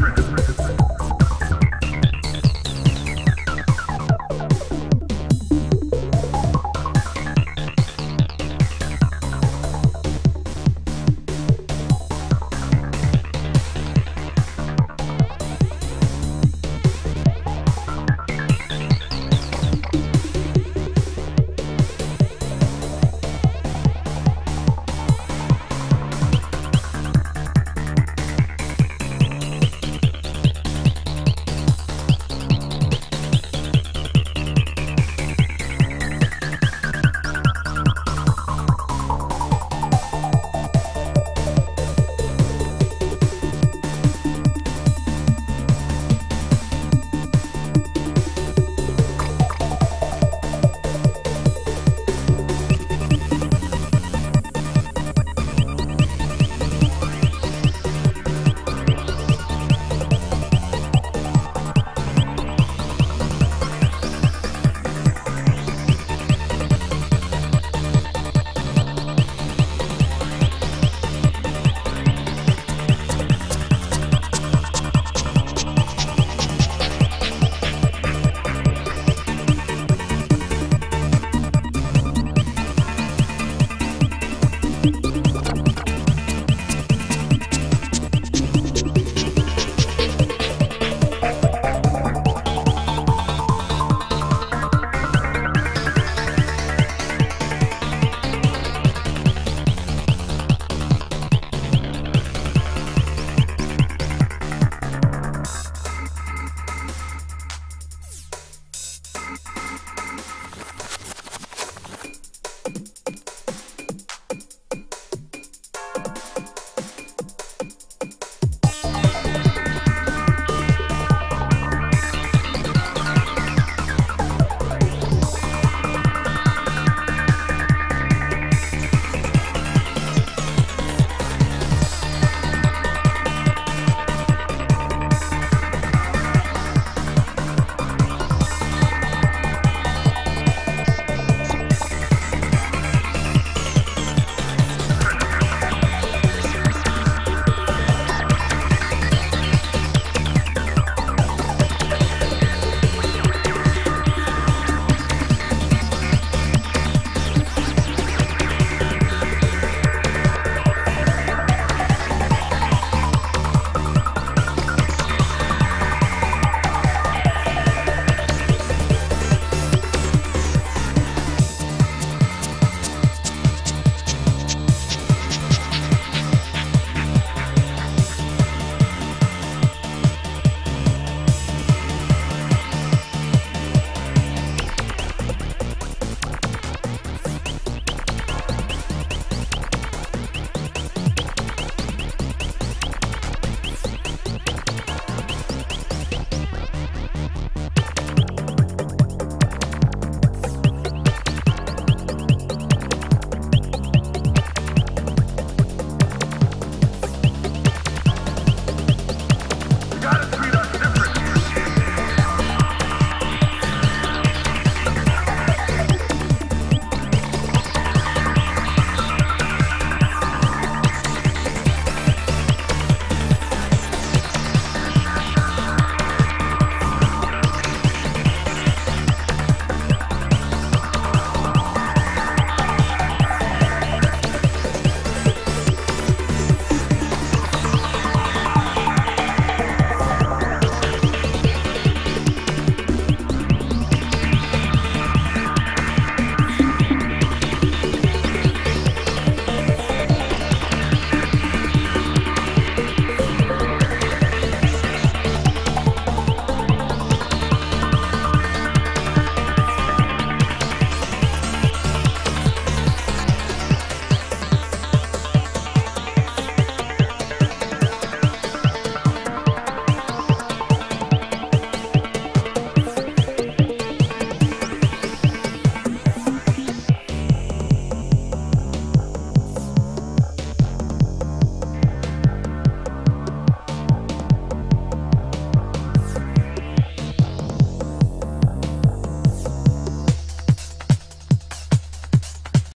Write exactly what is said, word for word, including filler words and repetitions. friend.